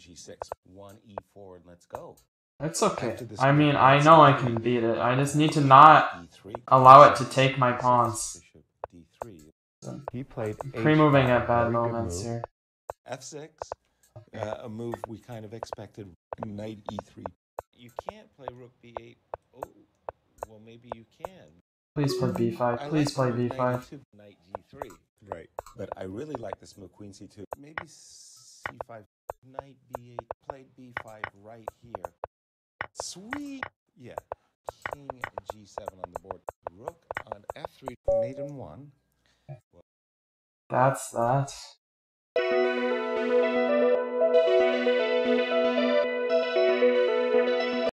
G6, 1e forward, let's go. That's okay. I mean, I know I can beat it. I just need to not allow it to take my pawns. He played pre-moving at bad moments here. F6, a move we kind of expected. Knight E3. You can't play Rook B8. Oh, well maybe you can. Please play B5. Please play B5. Knight G3. Right. But I really like this move. Queen C2. Maybe C5. Knight B8. Played B5 right here. Sweet. Yeah. King G7 on the board. Rook on F3. Maiden 1. That's that.